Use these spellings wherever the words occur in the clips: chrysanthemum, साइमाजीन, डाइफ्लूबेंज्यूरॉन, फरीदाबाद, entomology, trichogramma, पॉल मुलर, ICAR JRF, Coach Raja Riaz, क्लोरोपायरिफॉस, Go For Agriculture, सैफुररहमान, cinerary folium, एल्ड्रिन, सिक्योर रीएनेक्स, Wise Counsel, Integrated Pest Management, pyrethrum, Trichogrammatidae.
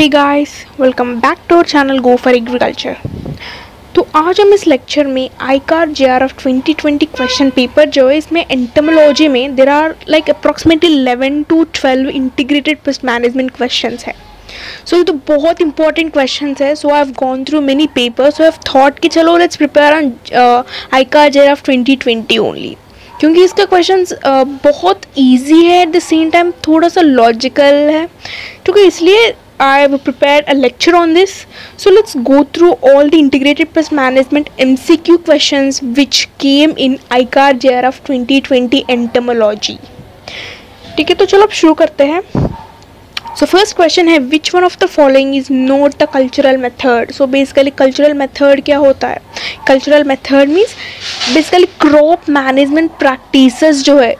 Hey guys, welcome back to our channel go for agriculture. तो आज हम इस लेक्चर में आईकार जेआरएफ 2020 क्वेश्चन पेपर जो है, इसमें एंटोमोलॉजी में there are like approximately 11 to 12 integrated pest management questions है। सो ये तो बहुत इंपॉर्टेंट क्वेश्चंस है। So I have gone through many papers, so I have thought कि चलो let's prepare on ICAR JRF 2020 only, क्योंकि इसका क्वेश्चंस बहुत ईजी है, एट द सेम टाइम थोड़ा सा लॉजिकल है, क्योंकि इसलिए I have prepared a lecture on this. So let's go through all the integrated pest management MCQ questions which came in ICAR JRF 2020 entomology. ठीक है, तो चलो अब शुरू करते हैं। So first question है, which one of the following is not the cultural method? So basically cultural method क्या होता है? Cultural method means basically crop management practices जो है,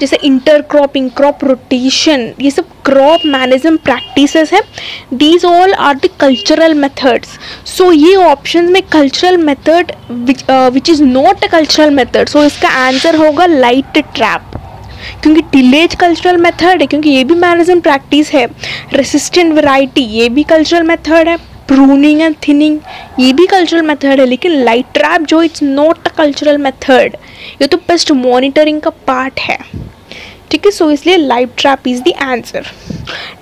जैसे इंटरक्रॉपिंग, क्रॉप रोटेशन, ये सब क्रॉप मैनेजमेंट प्रैक्टिसेस हैं। These all are the cultural methods. So ये ऑप्शन में cultural method which is not a cultural method, so इसका आंसर होगा लाइट ट्रैप, क्योंकि टिलेज कल्चरल मेथड है, क्योंकि ये भी मैनेजमेंट प्रैक्टिस है। रेसिस्टेंट वैरायटी ये भी कल्चरल मेथड है। प्रूनिंग एंड थिनिंग ये भी कल्चरल मेथड है, लेकिन लाइट ट्रैप जो it's not a cultural method, ये तो पेस्ट मॉनिटरिंग का पार्ट है। ठीक है, सो इसलिए light trap is the answer.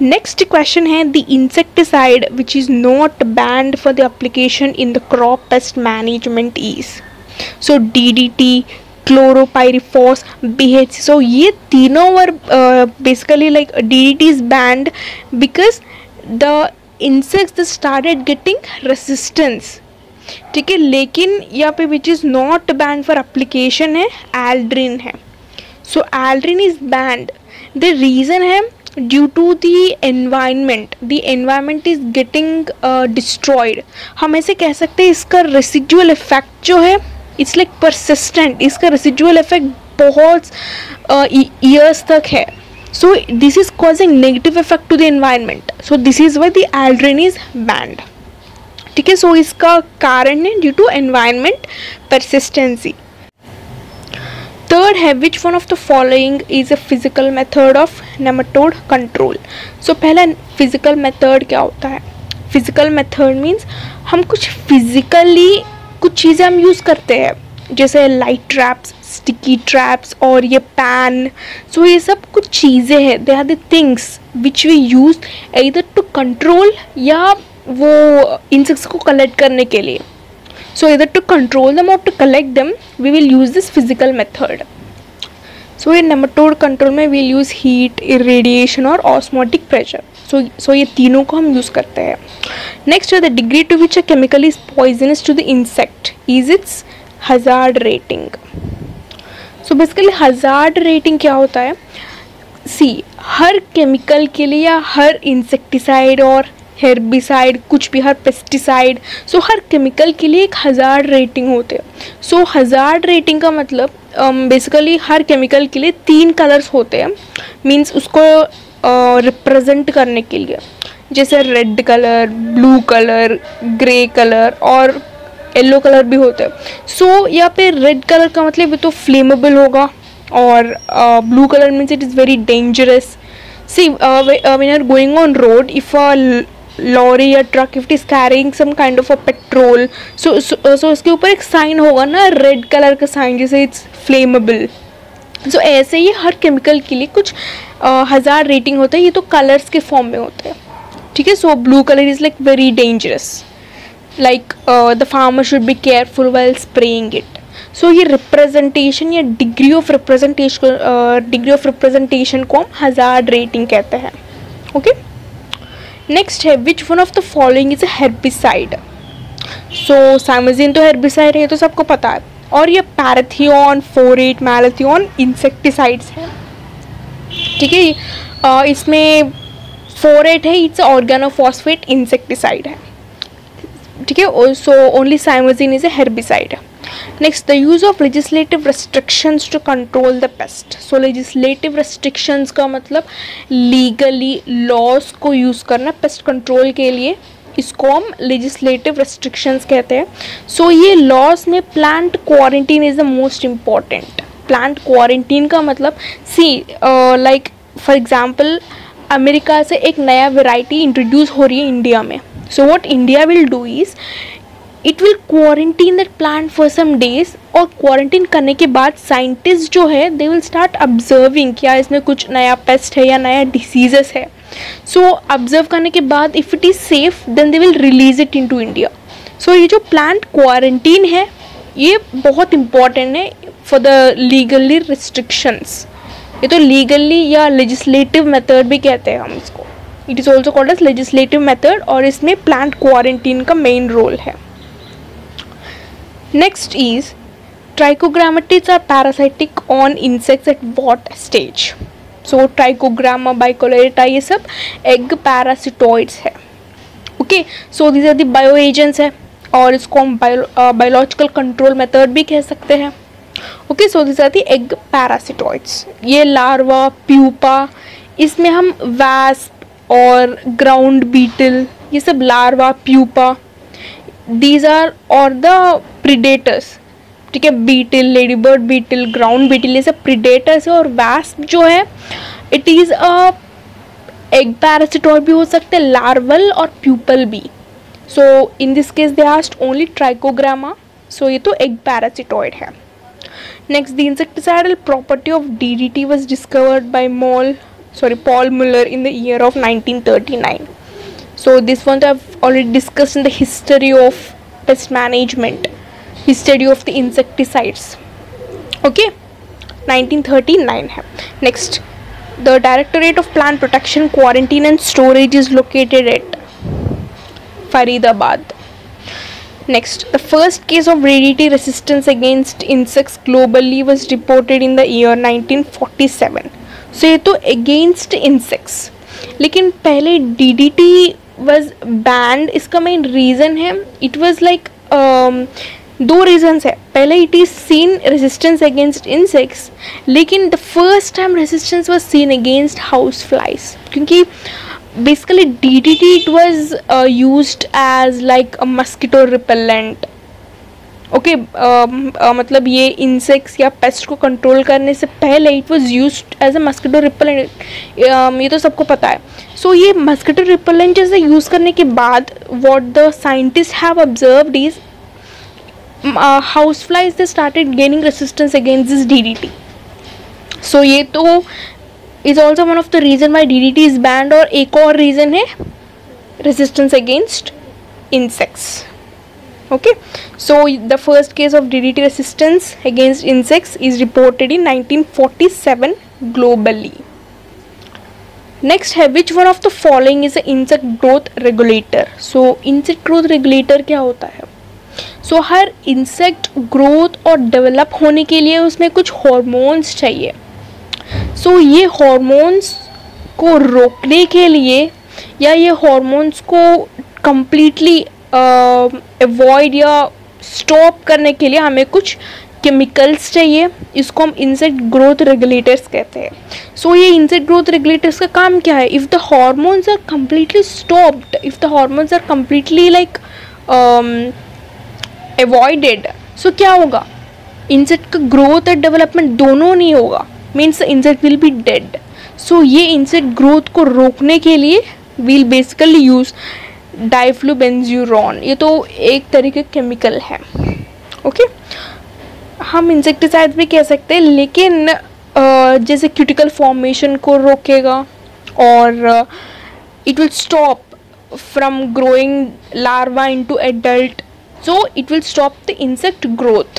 Next question है, the insecticide which is not banned for the application in the crop pest management is, so DDT, क्लोरोपायरिफॉस, BHC. So ये तीनों were basically like DDT is banned because the insects started getting resistance. ठीक है, लेकिन यहाँ पे which is not banned for application है एल्ड्रिन है। So एल्ड्रिन is banned, the reason है due to the environment, the environment is getting destroyed. हम ऐसे कह सकते हैं इसका रेसिजुअल इफेक्ट जो है इट्स लाइक परसिस्टेंट, इसका रेसिजुअल इफेक्ट बहुत ईयर्स तक है। So this is causing negative effect to the environment, so this is why the एल्ड्रिन is banned. ठीक है, सो इसका कारण है due to environment persistency. Third है, which one of the following is a physical method of nematode control? So पहला physical method क्या होता है? Physical method means हम कुछ physically कुछ चीज़ें हम यूज़ करते हैं, जैसे light traps, sticky traps और ये pan। So ये सब कुछ चीज़ें हैं, they are the things which we use either to control या वो insects को collect करने के लिए। So either to control them or to collect them, we will use this physical method. So in nematode control में we'll use heat, irradiation और osmotic pressure. So ये तीनों को हम use करते हैं। Next है, the degree to which a chemical is poisonous to the insect is its hazard rating. So basically hazard rating क्या होता है? See, हर chemical के लिए या हर insecticide और हर्बिसाइड, कुछ भी, हर पेस्टिसाइड, सो हर केमिकल के लिए एक हज़ार्ड रेटिंग होते हैं। सो हज़ार्ड रेटिंग का मतलब बेसिकली हर केमिकल के लिए 3 कलर्स होते हैं, मींस उसको रिप्रेजेंट करने के लिए, जैसे red colour, blue colour, grey colour और येलो कलर भी होते हैं। सो यहाँ पे रेड कलर का मतलब ये तो फ्लेमेबल होगा, और blue colour means it is very dangerous. See when you are going on road, if lorry या truck if it is carrying some kind of a petrol, so इसके ऊपर एक साइन होगा ना, रेड कलर का sign, जैसे it's flammable. So ऐसे ही हर केमिकल के लिए कुछ हज़ार्ड रेटिंग होता है, ये तो कलर्स के फॉर्म में होते हैं। ठीक है, so blue colour is like very dangerous, like the farmer should be careful while spraying it. So ये रिप्रेजेंटेशन या डिग्री ऑफ रिप्रेजेंटेशन को हम हज़ार्ड रेटिंग कहते हैं। ओके, नेक्स्ट है, which one of the following is a herbicide? So साइमाजीन तो herbicide है, ये तो सबको पता है, और ये पैराथियन, फोरेट, मैलाथियन इंसेक्टिसाइड्स हैं। ठीक है, इसमें फोरेट है, इट्स ऑर्गेनोफॉस्फेट इंसेक्टिसाइड है। ठीक है, so only साइमाजीन is a herbicide. Next, the use of legislative restrictions to control the pest. So legislative restrictions का मतलब लीगली लॉस को यूज़ करना पेस्ट कंट्रोल के लिए, इसको हम लेजिस्लेटिव रेस्ट्रिक्शंस कहते हैं। सो ये लॉस में plant quarantine is the most important. Plant quarantine का मतलब see like for example America से एक नया वैरायटी इंट्रोड्यूस हो रही है इंडिया में. So what India will do is it will quarantine that plant for some days, और क्वारंटीन करने के बाद साइंटिस्ट जो है दे विल स्टार्ट ऑब्जर्विंग क्या इसमें कुछ नया पेस्ट है या नया डिसीजेस है. सो ऑब्जर्व करने के बाद if it is safe then they will release it into India. So ये जो प्लांट क्वारंटीन है ये बहुत इम्पॉर्टेंट है फॉर द लीगली रिस्ट्रिक्शंस. ये तो लीगली या लेजिस्लेटिव मेथड भी कहते हैं हम इसको. It is also called as legislative method, और इसमें प्लांट क्वारंटीन का मेन रोल है. Next is trichogrammatids are parasitic on insects at what stage? So trichogramma, bicolorata, ये सब egg parasitoids है. Okay, so these are the bioagents है, और इसको हम biological control method भी कह सकते हैं. Okay, so these are the egg parasitoids. ये larva, pupa, इसमें हम wasp और ground beetle ये सब larva, pupa, these are और the predators. ठीक है, beetle, lady bird beetle, ground beetle ये सब प्रीडेटर्स है. और वैस्प जो है it is a egg parasitoid भी हो सकते हैं, लार्वल और प्यूपल भी. So in this case they asked only Trichogramma. So ये तो एग पैरासिटॉइड है. Next the insecticidal property of DDT was discovered by पॉल मुलर in the year of 1939. So this one I have already discussed in the history of pest management, history of the insecticides. Okay, 1939 है. Next the directorate of plant protection quarantine and storage is located at फरीदाबाद. Next the first case of DDT resistance against insects globally was reported in the year 1947. So ये तो against insects, लेकिन पहले DDT was banned. इसका main reason है it was like दो reasons है. पहले it is seen resistance against insects, लेकिन the first time resistance was seen against house flies, क्योंकि basically DDT it was used as like a mosquito repellent. Okay, मतलब ये insects या paste को control करने से पहले it was used as a mosquito repellent. ये तो सबको पता है. सो ये मस्किटो रिपेलेंट जैसे यूज़ करने के बाद what the scientist have observed is house flies they started gaining resistance against this DDT. So ये तो is also one of the reason why DDT is banned. और एक और रीज़न है resistance against insects. Okay, so the first case of DDT resistance against insects is reported in 1947 globally. Next है which one of the following is a insect growth regulator. So insect growth regulator क्या होता है? So हर insect growth और develop होने के लिए उसमें कुछ हॉर्मोन्स चाहिए. सो ये हॉर्मोन्स को रोकने के लिए या ये हॉर्मोन्स को कम्प्लीटली अवॉइड या स्टॉप करने के लिए हमें कुछ केमिकल्स चाहिए. इसको हम इंसेक्ट ग्रोथ रेगुलेटर्स कहते हैं. सो ये इंसेक्ट ग्रोथ रेगुलेटर्स का काम क्या है? If the hormones are completely stopped, if the hormones are completely like avoided, so क्या होगा? इंसेक्ट का ग्रोथ और डेवलपमेंट दोनों नहीं होगा. Means insect will be dead. So ये इंसेक्ट ग्रोथ को रोकने के लिए विल बेसिकली यूज़ डाइफ्लूबेंज्यूरॉन. ये तो एक तरीके का केमिकल है. ओके, हम इंसेक्टिसाइड भी कह सकते हैं, लेकिन जैसे क्यूटिकल फॉर्मेशन को रोकेगा और it will stop from growing larva into adult. So it will stop the insect growth.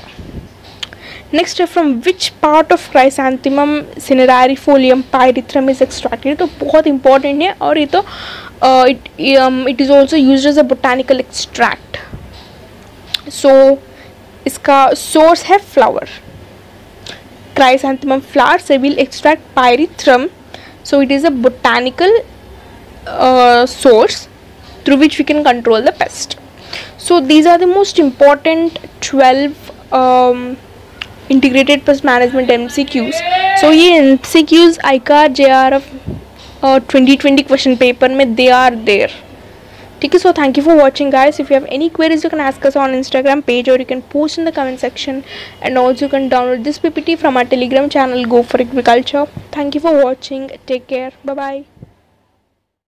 Next, from which part of chrysanthemum, cinerary folium, pyrethrum is extracted? तो बहुत important है. और ये तो it is also used as a botanical extract. So इसका source है flower. Chrysanthemum flower से will extract pyrethrum. So it is a botanical source through which we can control the pest. So these are the most important 12 integrated pest management MCQs. So ये MCQs ICAR JRF 2020 question paper में they are there. ठीक है, so thank you for watching guys. If you have any queries you can ask us on Instagram page, or you can post in the comment section, and also you can download this PPT from our Telegram channel Go For Agriculture. Thank you for watching. Take care. Bye bye.